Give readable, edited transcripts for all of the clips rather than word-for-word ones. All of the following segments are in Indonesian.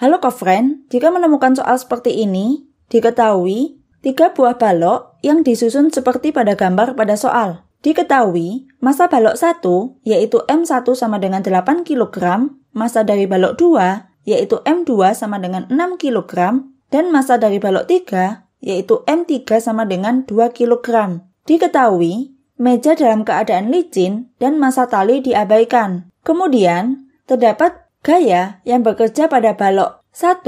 Halo Kofren, jika menemukan soal seperti ini, diketahui 3 buah balok yang disusun seperti pada gambar pada soal. Diketahui, massa balok 1, yaitu M1 sama dengan 8 kg, massa dari balok 2, yaitu M2 sama dengan 6 kg, dan massa dari balok 3, yaitu M3 sama dengan 2 kg. Diketahui, meja dalam keadaan licin dan massa tali diabaikan. Kemudian, terdapat gaya yang bekerja pada balok 1,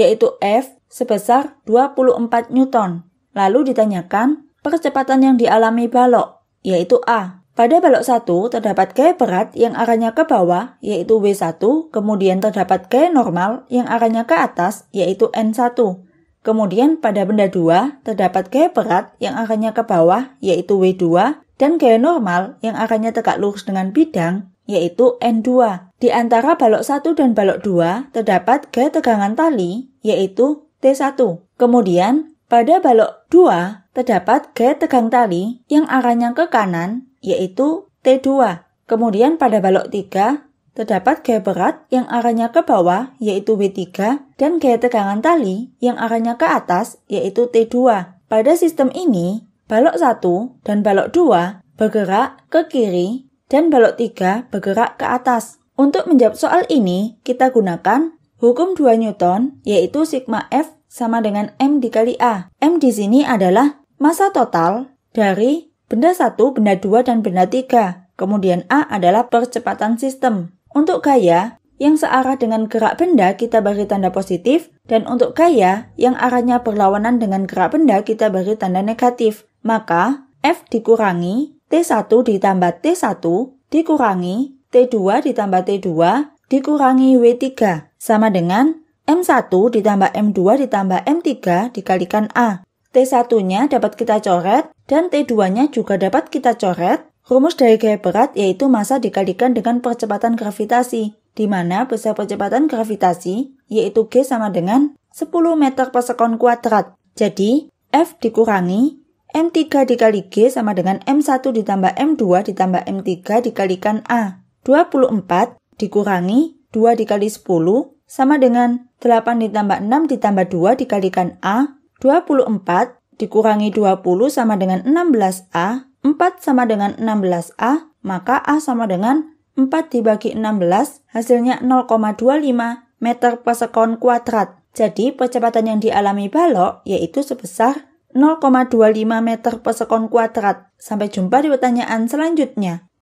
yaitu F, sebesar 24 Newton. Lalu ditanyakan percepatan yang dialami balok, yaitu A. Pada balok 1, terdapat gaya berat yang arahnya ke bawah, yaitu W1, kemudian terdapat gaya normal yang arahnya ke atas, yaitu N1. Kemudian pada benda 2, terdapat gaya berat yang arahnya ke bawah, yaitu W2, dan gaya normal yang arahnya tegak lurus dengan bidang, yaitu N2. Di antara balok 1 dan balok 2 terdapat gaya tegangan tali, yaitu T1. Kemudian, pada balok 2 terdapat gaya tegang tali yang arahnya ke kanan, yaitu T2. Kemudian pada balok 3 terdapat gaya berat yang arahnya ke bawah, yaitu W3, dan gaya tegangan tali yang arahnya ke atas, yaitu T2. Pada sistem ini, balok 1 dan balok 2 bergerak ke kiri, dan balok 3 bergerak ke atas. Untuk menjawab soal ini, kita gunakan hukum 2 Newton, yaitu sigma F sama dengan M dikali A. M di sini adalah massa total dari benda 1, benda 2, dan benda 3. Kemudian A adalah percepatan sistem. Untuk gaya yang searah dengan gerak benda, kita beri tanda positif, dan untuk gaya yang arahnya berlawanan dengan gerak benda, kita beri tanda negatif. Maka, F dikurangi T1 ditambah T1 dikurangi T2 ditambah T2 dikurangi W3 sama dengan M1 ditambah M2 ditambah M3 dikalikan A. T1-nya dapat kita coret dan T2-nya juga dapat kita coret. Rumus dari gaya berat yaitu massa dikalikan dengan percepatan gravitasi, di mana besar percepatan gravitasi yaitu G sama dengan 10 meter per sekon kuadrat. Jadi, F dikurangi M3 dikali G sama dengan M1 ditambah M2 ditambah M3 dikalikan A. 24 dikurangi 2 dikali 10 sama dengan 8 ditambah 6 ditambah 2 dikalikan A. 24 dikurangi 20 sama dengan 16A. 4 sama dengan 16A, maka A sama dengan 4 dibagi 16, hasilnya 0,25 meter per sekon kuadrat. Jadi percepatan yang dialami balok yaitu sebesar 0,25 meter per sekon kuadrat. Sampai jumpa di pertanyaan selanjutnya.